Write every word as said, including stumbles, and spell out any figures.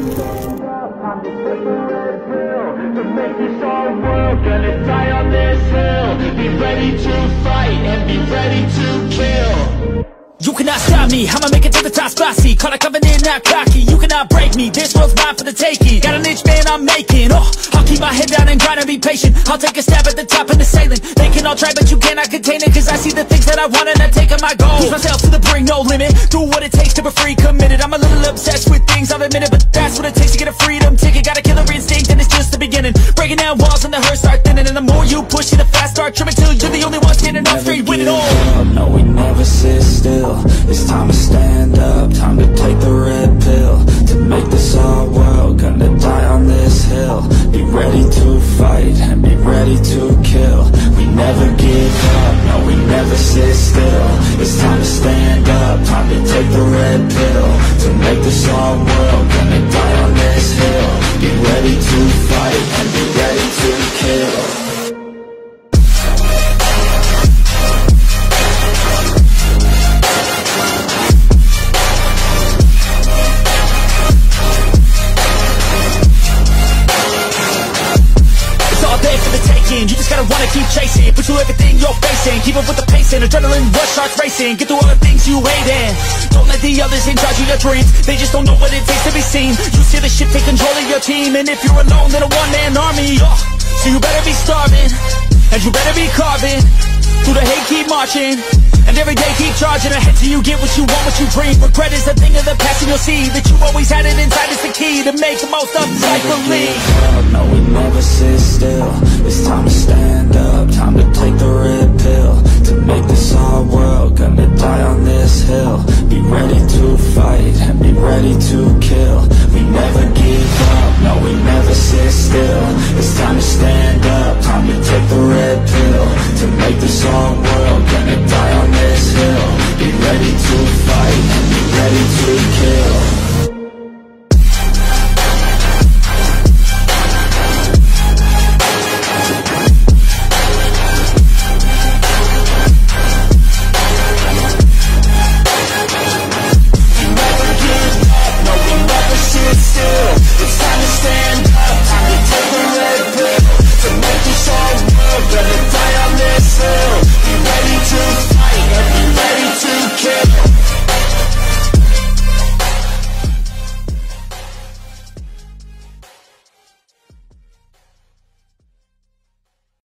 I'm just waiting for a pill to make this all work. Gonna die on this hill. Be ready to fight and be ready to kill. You cannot stop me, I'ma make it to the top spicy. Call a covenant, not cocky. You cannot break me, this world's mine for the taking. Got an inch, man, I'm making. Oh, I'll keep my head down and grind and be patient. I'll take a stab at the top and the sailing. They can all try, but you cannot contain it. Cause I see the things that I want and I take on my goals. Push myself to the brink, no limit. Do what it takes to be free, committed. I'm a little obsessed with things, I'll admit it. But that's what it takes to get a freedom ticket. Got a killer instinct and it's just the beginning. Breaking down walls and the hurt start thinning. And the more you push it, the faster start trimming. Till you're the only one standing up straight, winning all. No, we never sit still. It's time to stand up, time to take the red pill. To make this our world, gonna die on this hill. Be ready to fight and be ready to kill. We never give up, no we never sit still. It's time to stand up, time to take the red pill. To make this our world, gonna die on this hill. Be ready to fight and be ready to kill. Keep chasing, put you everything you're facing. Keep up with the pacing, adrenaline rush starts racing. Get through all the things you hate and don't let the others in charge of your dreams. They just don't know what it takes to be seen. You see the shit, take control of your team. And if you're alone, then a one-man army. Oh, so you better be starving, and you better be carving. Through the hate, keep marching, and every day keep charging ahead till you get what you want, what you dream. Regret is a thing of the past, and you'll see that you always had it inside. It's the key to make the most of life. Believe. No, we never sit still. It's time to stand up, time to take the red pill. To make this our world, gonna die on this hill. Be ready to